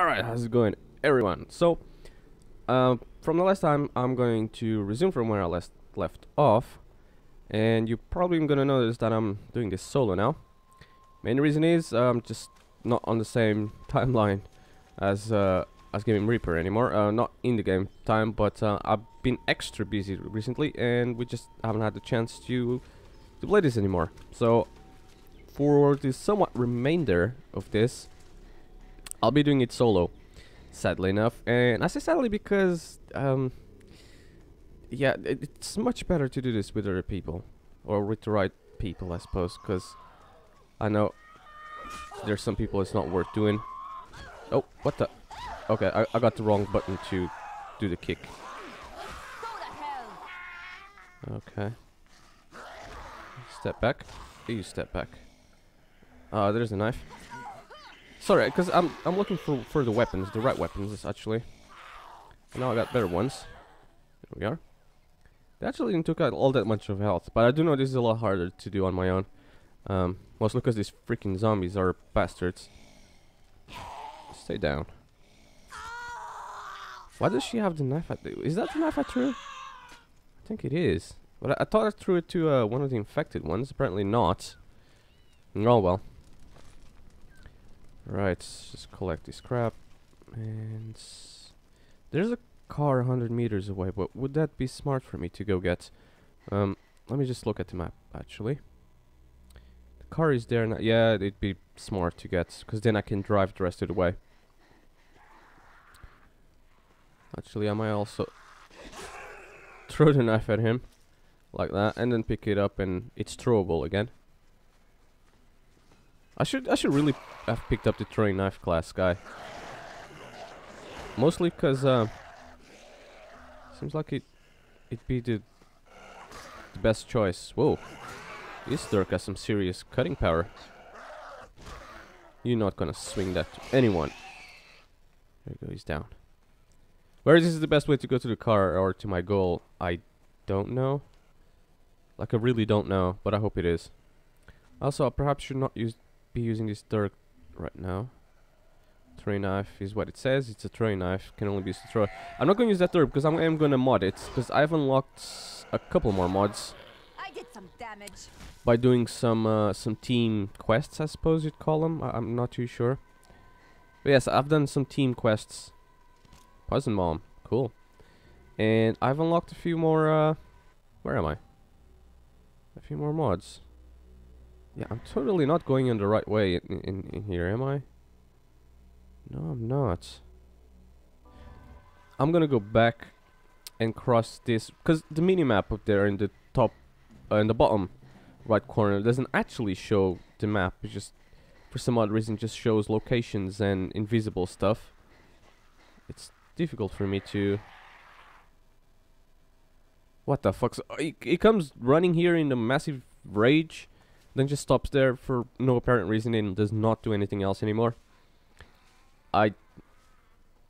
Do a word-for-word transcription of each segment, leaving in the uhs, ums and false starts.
Alright, how's it going, everyone? So, uh, from the last time, I'm going to resume from where I last left off. And you're probably gonna notice that I'm doing this solo now. Main reason is uh, I'm just not on the same timeline as uh, as Gaming Reaper anymore. Uh, not in the game time, but uh, I've been extra busy recently, and we just haven't had the chance to, to play this anymore. So, for the somewhat remainder of this, I'll be doing it solo, sadly enough. And I say sadly because, um, yeah, it, it's much better to do this with other people, or with the right people, I suppose, because I know there's some people it's not worth doing. Oh, what the? Okay, I, I got the wrong button to do the kick. Okay. Step back. You step back. Uh, there's a knife. Sorry, because I'm I'm looking for for the weapons, the right weapons actually. Now I got better ones. There we are. They actually didn't took out all that much of health, but I do know this is a lot harder to do on my own. Um, mostly because these freaking zombies are bastards. Stay down. Why does she have the knife? I do? Is that the knife I threw? I think it is. But I, I thought I threw it to uh, one of the infected ones. Apparently not. Oh well. Right, just collect this crap, and there's a car one hundred meters away, but would that be smart for me to go get? Um, let me just look at the map, actually. The car is there now. Yeah, it'd be smart to get, because then I can drive the rest of the way. Actually, I might also throw the knife at him, like that, and then pick it up, and it's throwable again. I should I should really have picked up the throwing knife class guy. Mostly because uh, seems like it it'd be the, the best choice. Whoa, this Dirk has some serious cutting power. You're not gonna swing that to anyone. There you go, he's down. Where this is the best way to go to the car or to my goal, I don't know. Like I really don't know, but I hope it is. Also, I perhaps should not use be using this Dirk right now. Throwing knife is what it says. It's a throwing knife. Can only be used to throw. I'm not going to use that Dirk because I'm, I'm going to mod it. Because I've unlocked a couple more mods. I did some damage. By doing some uh, some team quests, I suppose you'd call them. I, I'm not too sure. But yes, I've done some team quests. Poison bomb, cool. And I've unlocked a few more. Uh, where am I? A few more mods. Yeah, I'm totally not going in the right way in, in, in here, am I? No, I'm not. I'm gonna go back and cross this, because the minimap up there in the top, uh, in the bottom right corner doesn't actually show the map. It just, for some odd reason, just shows locations and invisible stuff. It's difficult for me to... What the fuck? He, he comes running here in a massive rage. Then just stops there for no apparent reason and does not do anything else anymore. I,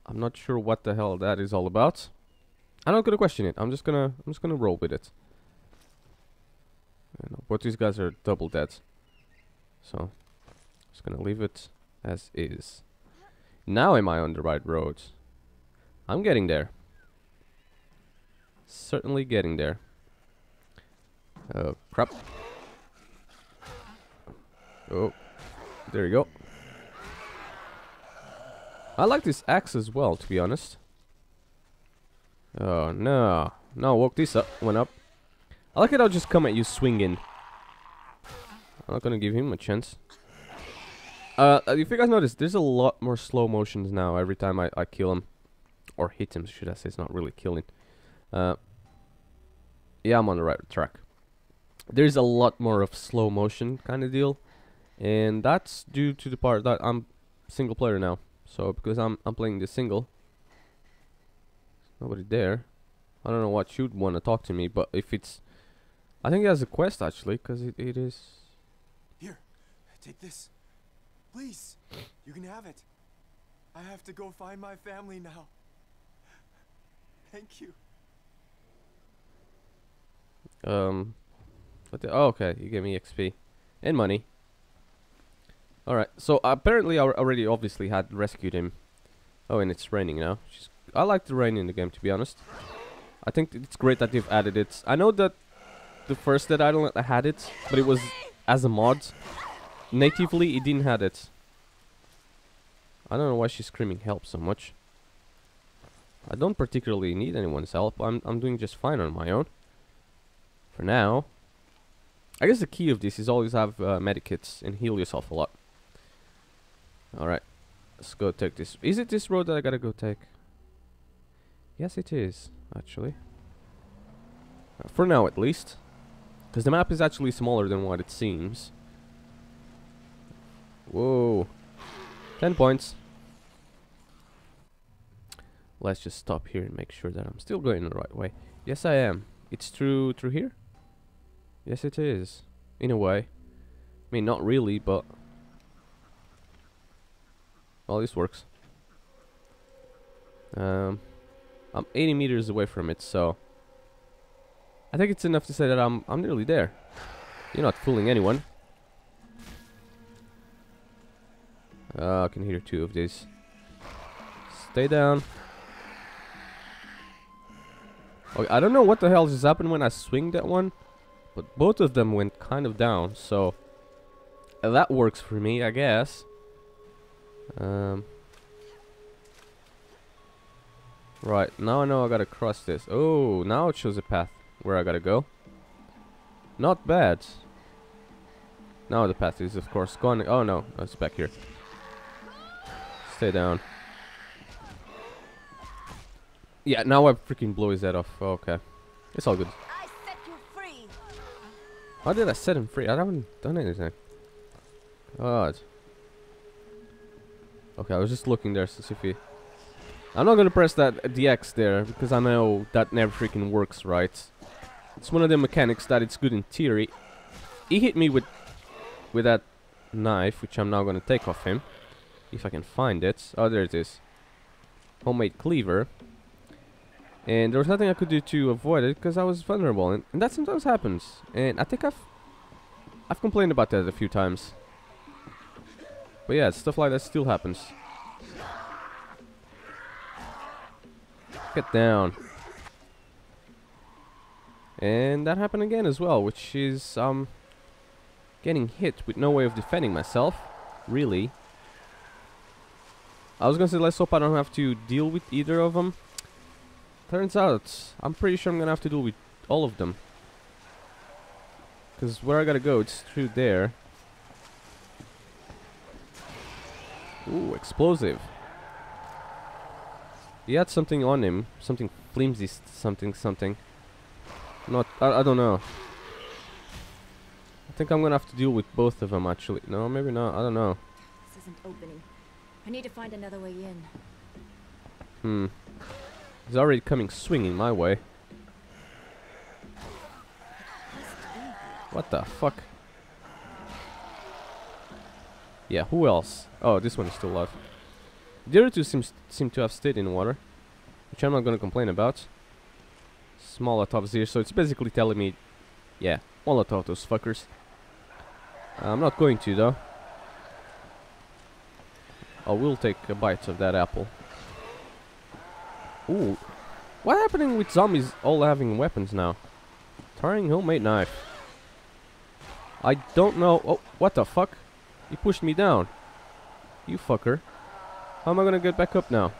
I'm not sure what the hell that is all about. I'm not gonna question it. I'm just gonna, I'm just gonna roll with it. I know, but these guys are double dead, so I'm just gonna leave it as is. Now am I on the right road? I'm getting there. Certainly getting there. Oh crap. Oh, there you go. I like this axe as well, to be honest. Oh, no. No, walk this up. One up. I like it how just come at you swinging. I'm not going to give him a chance. Uh, if you guys notice, there's a lot more slow motions now every time I, I kill him. Or hit him, should I say. It's not really killing. Uh, yeah, I'm on the right track. There's a lot more of slow motion kind of deal. And that's due to the part that I'm single player now. So because I'm I'm playing this single. There's nobody there. I don't know what you'd want to talk to me, but if it's, I think it has a quest actually, because it, it is. Here, take this, please. You can have it. I have to go find my family now. Thank you. Um, what the? Oh, okay, you gave me X P and money. Alright, so apparently I already obviously had rescued him Oh, and it's raining now. She's, I like the rain in the game, to be honest. I think it's great that they've added it. I know that the first Dead Island had it, but it was as a mod. Natively, it didn't have it. I don't know why she's screaming help so much. I don't particularly need anyone's help. I'm, I'm doing just fine on my own. For now. I guess the key of this is always have uh, medikits and heal yourself a lot. Alright. Let's go take this. Is it this road that I gotta go take? Yes, it is. Actually. Uh, for now, at least. Because the map is actually smaller than what it seems. Whoa. Ten points. Let's just stop here and make sure that I'm still going the right way. Yes, I am. It's through through here? Yes, it is. In a way. I mean, not really, but... well, this works. Um, I'm eighty meters away from it, so... I think it's enough to say that I'm, I'm nearly there. You're not fooling anyone. Uh, I can hear two of these. Stay down. Okay, I don't know what the hell just happened when I swing that one, but both of them went kind of down, so that works for me, I guess. Um, right, now I know I gotta cross this. Oh, now it shows a path where I gotta go. Not bad. Now the path is, of course, gone. Oh no, it's back here. Stay down. Yeah, now I freaking blow his head off. Oh, okay. It's all good. I set you free. How did I set him free? I haven't done anything. God. Okay, I was just looking there to see if he... I'm not gonna press that D X there, because I know that never freaking works, right? It's one of the mechanics that it's good in theory. He hit me with with that knife, which I'm now gonna take off him. If I can find it. Oh, there it is. Homemade cleaver. And there was nothing I could do to avoid it because I was vulnerable, and, and that sometimes happens. And I think I've I've complained about that a few times. But yeah, stuff like that still happens. Get down. And that happened again as well, which is um getting hit with no way of defending myself, really. I was gonna say, let's hope I don't have to deal with either of them. Turns out, I'm pretty sure I'm gonna have to deal with all of them. Because where I gotta go, it's through there. Ooh, explosive. He had something on him. Something flimsy, something, something. Not, I, I don't know. I think I'm gonna have to deal with both of them, actually. No, maybe not, I don't know. This isn't opening. I need to find another way in. Hmm. He's already coming swinging my way. What the fuck? Yeah, who else? Oh, this one is still alive. The other two seems, seem to have stayed in water, which I'm not going to complain about. Molotovs here, so it's basically telling me, yeah, Molotov those fuckers. I'm not going to, though. I will take a bite of that apple. Ooh. What's happening with zombies all having weapons now? Tiring homemade knife. I don't know. Oh, what the fuck? You pushed me down. You fucker. How am I gonna get back up now?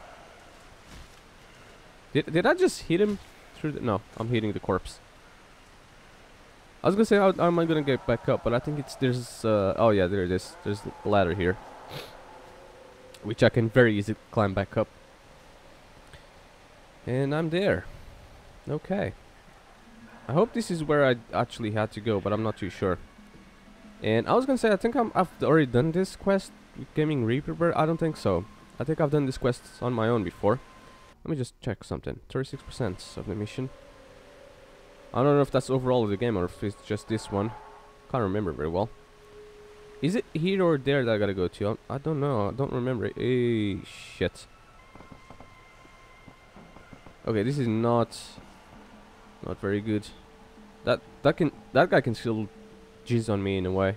Did, did I just hit him? Through the, no, I'm hitting the corpse. I was gonna say, how, how am I gonna get back up? But I think it's there's... Uh, oh yeah, there it is. There's a ladder here. Which I can very easily climb back up. And I'm there. Okay. I hope this is where I actually had to go, but I'm not too sure. And I was gonna say, I think I'm, I've already done this quest with Gaming Reaper, but I don't think so. I think I've done this quest on my own before. Let me just check something. thirty-six percent of the mission. I don't know if that's overall of the game or if it's just this one. Can't remember very well. Is it here or there that I gotta go to? I, I don't know. I don't remember. Hey, shit. Okay, this is not not very good. That that can that guy can still jizz on me in a way.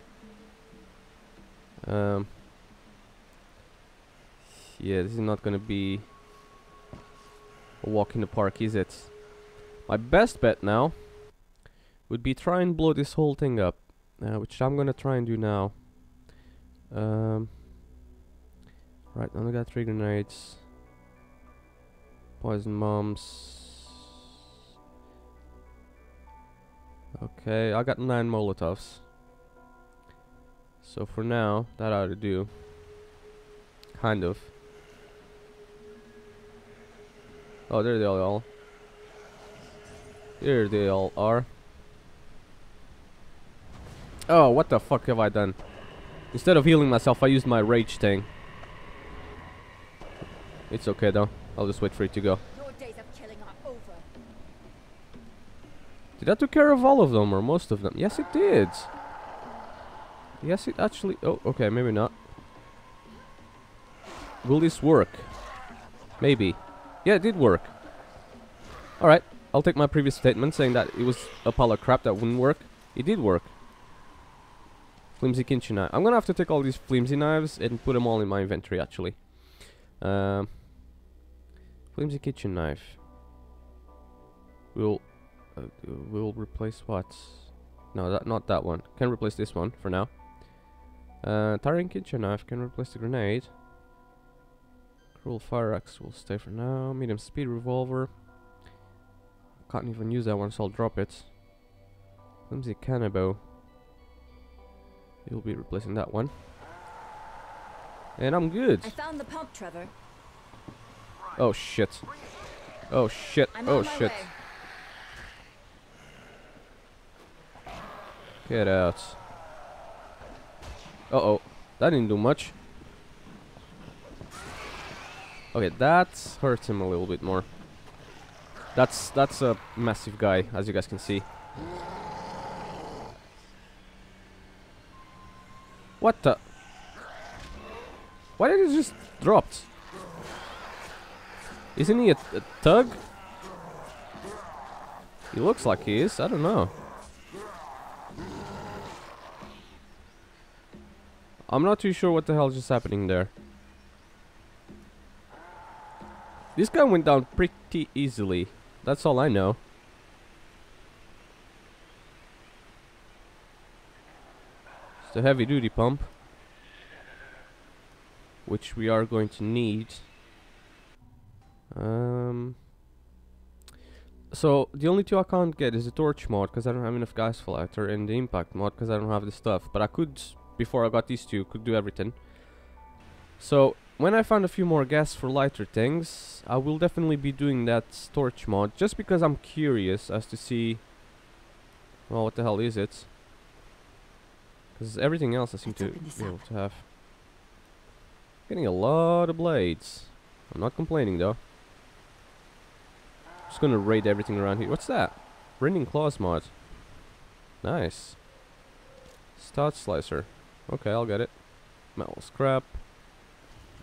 Um. Yeah, this is not going to be a walk in the park, is it? My best bet now would be try and blow this whole thing up, uh, which I'm going to try and do now. Um, right, now I got three grenades. Poison bombs. Okay, I got nine Molotovs. So for now, that ought to do. Kind of. Oh, there they all. There they all are. Oh, what the fuck have I done? Instead of healing myself, I used my rage thing. It's okay though. I'll just wait for it to go. Your days of killing are over. Did that take care of all of them or most of them? Yes, it did. Yes, it actually... Oh, okay, maybe not. Will this work? Maybe. Yeah, it did work. Alright, I'll take my previous statement saying that it was a pile of crap that wouldn't work. It did work. Flimsy kitchen knife. I'm gonna have to take all these flimsy knives and put them all in my inventory, actually. Um... Flimsy kitchen knife. We'll uh, we'll replace what? No, that not that one. Can replace this one for now. Uh, tiring kitchen knife can replace the grenade. Cruel fire axe will stay for now. Medium speed revolver. Can't even use that one, so I'll drop it. Flimsy cannibal. You'll be replacing that one. And I'm good. I found the pump, Trevor. Oh shit. Oh shit. I'm oh shit. Get out. Uh oh. That didn't do much. Okay, that hurts him a little bit more. That's that's a massive guy, as you guys can see. What the? Why did it just drop? Isn't he a, a thug? He looks like he is. I don't know. I'm not too sure what the hell is just happening there. This guy went down pretty easily. That's all I know. It's the heavy duty pump, which we are going to need. Um. So the only two I can't get is the torch mod because I don't have enough gas filter, and the impact mod because I don't have the stuff. But I could, before I got these two, could do everything. So when I find a few more gas for lighter things, I will definitely be doing that torch mod just because I'm curious as to see. Well, what the hell is it? Because everything else I seem to be able to have. Getting a lot of blades. I'm not complaining though. Just gonna raid everything around here. What's that? Rending claws mod. Nice. Stout slicer. Okay, I'll get it. Metal scrap.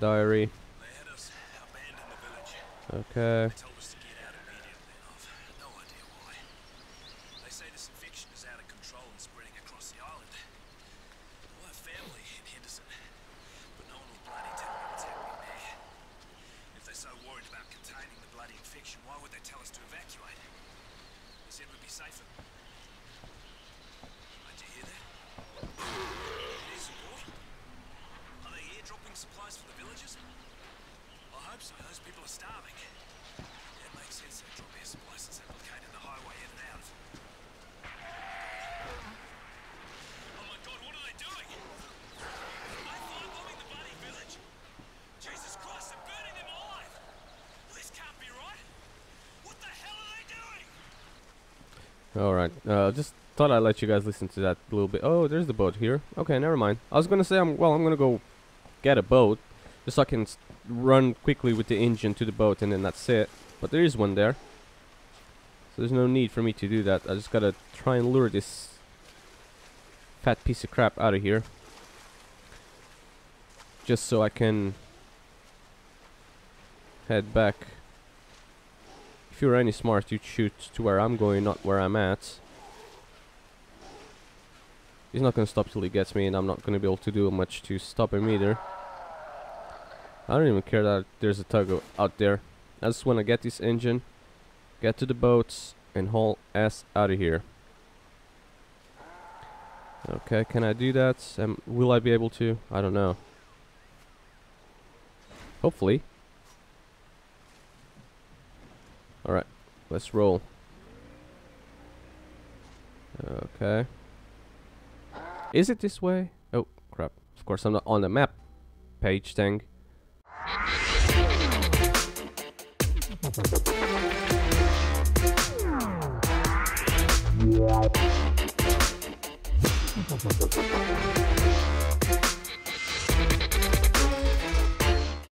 Diary. Okay. Alright, uh, just thought I'd let you guys listen to that a little bit. Oh, there's the boat here. Okay, never mind. I was gonna say, I'm, well, I'm gonna go get a boat. Just so I can run quickly with the engine to the boat and then that's it. But there is one there. So there's no need for me to do that. I just gotta try and lure this fat piece of crap out of here. Just so I can head back. If you're any smart, you'd shoot to where I'm going, not where I'm at. He's not gonna stop till he gets me, and I'm not gonna be able to do much to stop him either. I don't even care that there's a tugboat out there. I just want to get this engine, get to the boats, and haul ass out of here. Okay, can I do that? Um, will I be able to? I don't know. Hopefully. Alright, let's roll. Okay. Is it this way? Oh, crap. Of course, I'm not on the map. Page thing.